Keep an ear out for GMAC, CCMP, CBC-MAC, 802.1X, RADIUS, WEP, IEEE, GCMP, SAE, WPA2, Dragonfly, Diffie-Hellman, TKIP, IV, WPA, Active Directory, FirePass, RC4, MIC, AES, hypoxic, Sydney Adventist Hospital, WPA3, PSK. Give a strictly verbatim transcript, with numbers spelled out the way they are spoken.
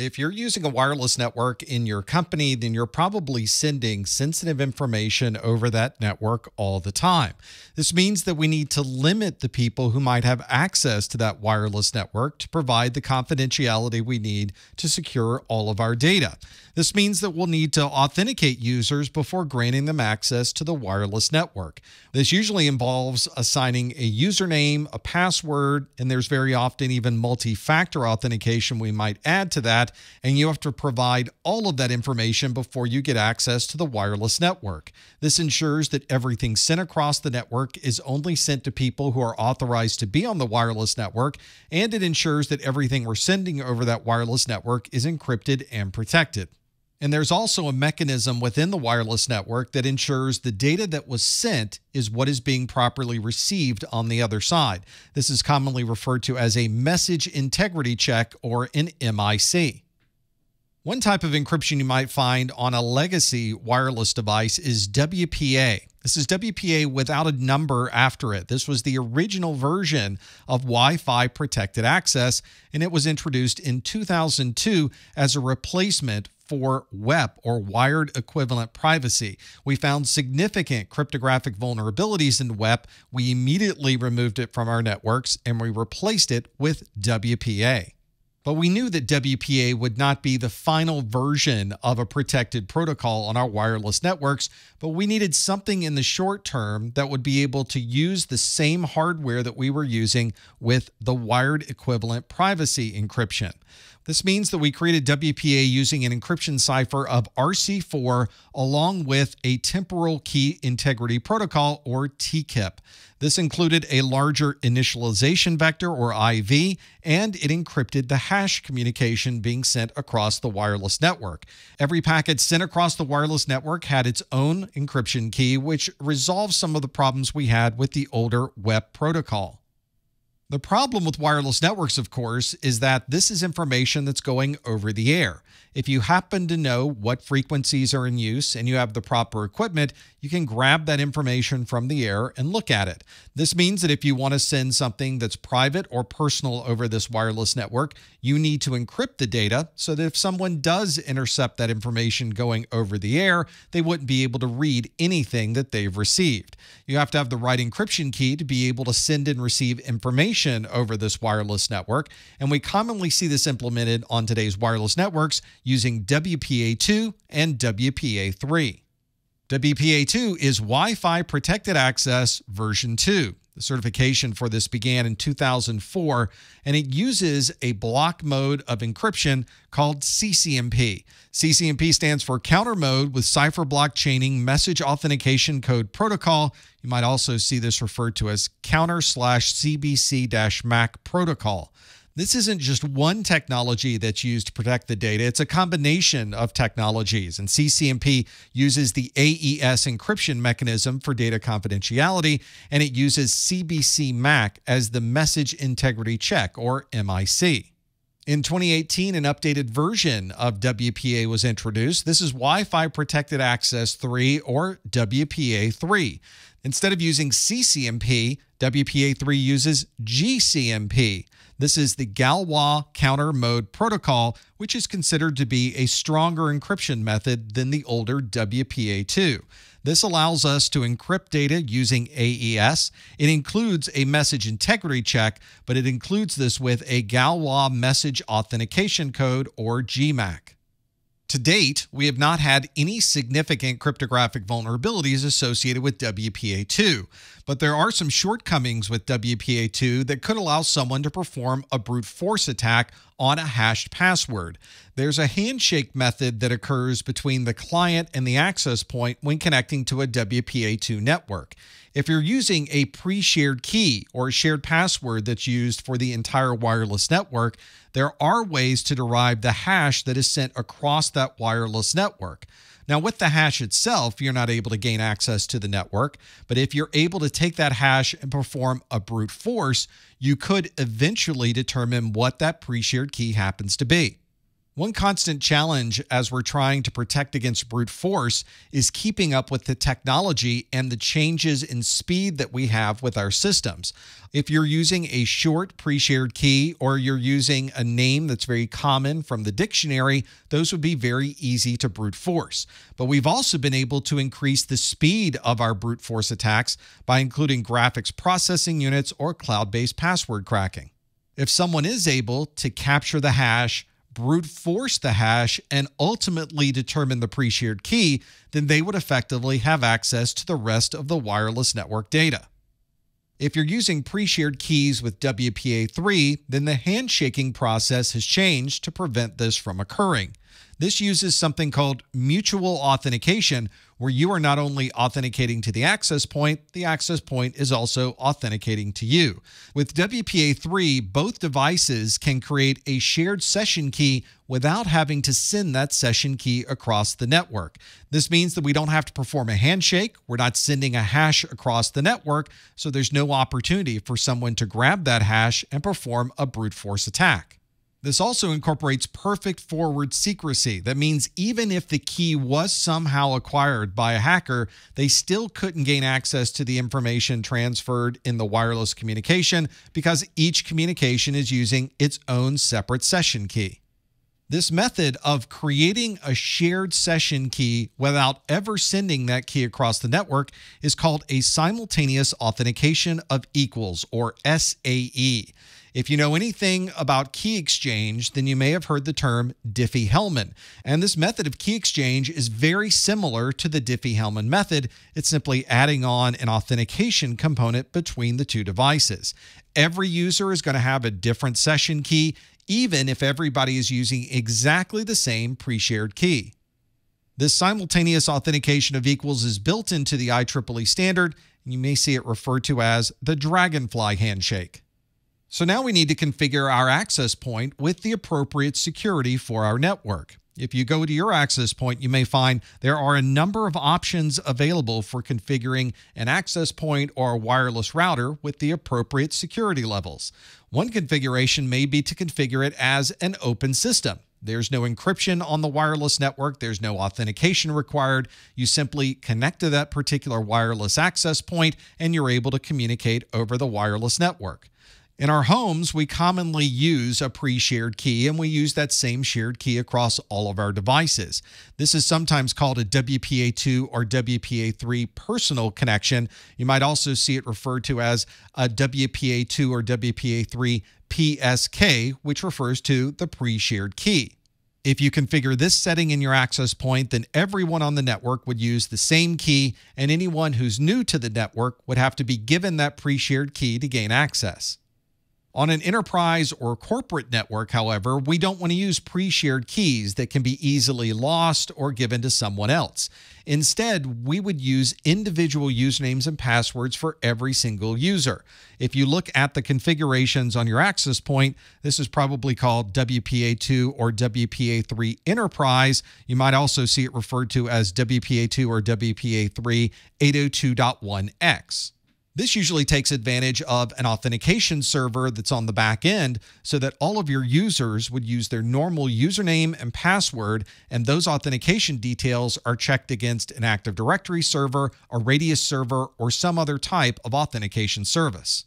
If you're using a wireless network in your company, then you're probably sending sensitive information over that network all the time. This means that we need to limit the people who might have access to that wireless network to provide the confidentiality we need to secure all of our data. This means that we'll need to authenticate users before granting them access to the wireless network. This usually involves assigning a username, a password, and there's very often even multi-factor authentication we might add to that. And you have to provide all of that information before you get access to the wireless network. This ensures that everything sent across the network is only sent to people who are authorized to be on the wireless network, and it ensures that everything we're sending over that wireless network is encrypted and protected. And there's also a mechanism within the wireless network that ensures the data that was sent is what is being properly received on the other side. This is commonly referred to as a message integrity check, or an M I C. One type of encryption you might find on a legacy wireless device is W P A. This is W P A without a number after it. This was the original version of Wi-Fi protected access, and it was introduced in two thousand two as a replacement for W E P, or Wired Equivalent Privacy. We found significant cryptographic vulnerabilities in W E P. We immediately removed it from our networks and we replaced it with W P A. But we knew that W P A would not be the final version of a protected protocol on our wireless networks, but we needed something in the short term that would be able to use the same hardware that we were using with the wired equivalent privacy encryption. This means that we created W P A using an encryption cipher of R C four along with a temporal key integrity protocol, or T K I P. This included a larger initialization vector, or I V, and it encrypted the hash communication being sent across the wireless network. Every packet sent across the wireless network had its own encryption key, which resolves some of the problems we had with the older W E P protocol. The problem with wireless networks, of course, is that this is information that's going over the air. If you happen to know what frequencies are in use and you have the proper equipment, you can grab that information from the air and look at it. This means that if you want to send something that's private or personal over this wireless network, you need to encrypt the data so that if someone does intercept that information going over the air, they wouldn't be able to read anything that they've received. You have to have the right encryption key to be able to send and receive information over this wireless network, and we commonly see this implemented on today's wireless networks using W P A two and W P A three. W P A two is Wi-Fi Protected Access version two. The certification for this began in two thousand four, and it uses a block mode of encryption called C C M P. C C M P stands for Counter Mode with Cipher Block Chaining Message Authentication Code Protocol. You might also see this referred to as Counter slash C B C-MAC Protocol. This isn't just one technology that's used to protect the data. It's a combination of technologies, and C C M P uses the A E S encryption mechanism for data confidentiality, and it uses C B C-MAC as the message integrity check, or M I C. In twenty eighteen, an updated version of W P A was introduced. This is Wi-Fi Protected Access three, or W P A three. Instead of using C C M P, W P A three uses G C M P. This is the Galois Counter Mode Protocol, which is considered to be a stronger encryption method than the older W P A two. This allows us to encrypt data using A E S. It includes a message integrity check, but it includes this with a Galois Message Authentication Code, or G MAC. To date, we have not had any significant cryptographic vulnerabilities associated with W P A two, but there are some shortcomings with W P A two that could allow someone to perform a brute force attack on a hashed password. There's a handshake method that occurs between the client and the access point when connecting to a W P A two network. If you're using a pre-shared key or a shared password that's used for the entire wireless network, there are ways to derive the hash that is sent across that wireless network. Now, with the hash itself, you're not able to gain access to the network, but if you're able to take that hash and perform a brute force, you could eventually determine what that pre-shared key happens to be. One constant challenge as we're trying to protect against brute force is keeping up with the technology and the changes in speed that we have with our systems. If you're using a short pre-shared key or you're using a name that's very common from the dictionary, those would be very easy to brute force. But we've also been able to increase the speed of our brute force attacks by including graphics processing units or cloud-based password cracking. If someone is able to capture the hash, brute force the hash, and ultimately determine the pre-shared key, then they would effectively have access to the rest of the wireless network data. If you're using pre-shared keys with W P A three, then the handshaking process has changed to prevent this from occurring. This uses something called mutual authentication, where you are not only authenticating to the access point, the access point is also authenticating to you. With W P A three, both devices can create a shared session key without having to send that session key across the network. This means that we don't have to perform a handshake. We're not sending a hash across the network, so there's no opportunity for someone to grab that hash and perform a brute force attack. This also incorporates perfect forward secrecy. That means even if the key was somehow acquired by a hacker, they still couldn't gain access to the information transferred in the wireless communication because each communication is using its own separate session key. This method of creating a shared session key without ever sending that key across the network is called a simultaneous authentication of equals, or S A E. If you know anything about key exchange, then you may have heard the term Diffie-Hellman. And this method of key exchange is very similar to the Diffie-Hellman method. It's simply adding on an authentication component between the two devices. Every user is going to have a different session key, even if everybody is using exactly the same pre-shared key. This simultaneous authentication of equals is built into the I triple E standard, and you may see it referred to as the Dragonfly handshake. So now we need to configure our access point with the appropriate security for our network. If you go to your access point, you may find there are a number of options available for configuring an access point or a wireless router with the appropriate security levels. One configuration may be to configure it as an open system. There's no encryption on the wireless network. There's no authentication required. You simply connect to that particular wireless access point, and you're able to communicate over the wireless network. In our homes, we commonly use a pre-shared key, and we use that same shared key across all of our devices. This is sometimes called a W P A two or W P A three personal connection. You might also see it referred to as a W P A two or W P A three P S K, which refers to the pre-shared key. If you configure this setting in your access point, then everyone on the network would use the same key, and anyone who's new to the network would have to be given that pre-shared key to gain access. On an enterprise or corporate network, however, we don't want to use pre-shared keys that can be easily lost or given to someone else. Instead, we would use individual usernames and passwords for every single user. If you look at the configurations on your access point, this is probably called W P A two or W P A three Enterprise. You might also see it referred to as W P A two or W P A three eight oh two dot one X. This usually takes advantage of an authentication server that's on the back end so that all of your users would use their normal username and password, and those authentication details are checked against an Active Directory server, a RADIUS server, or some other type of authentication service.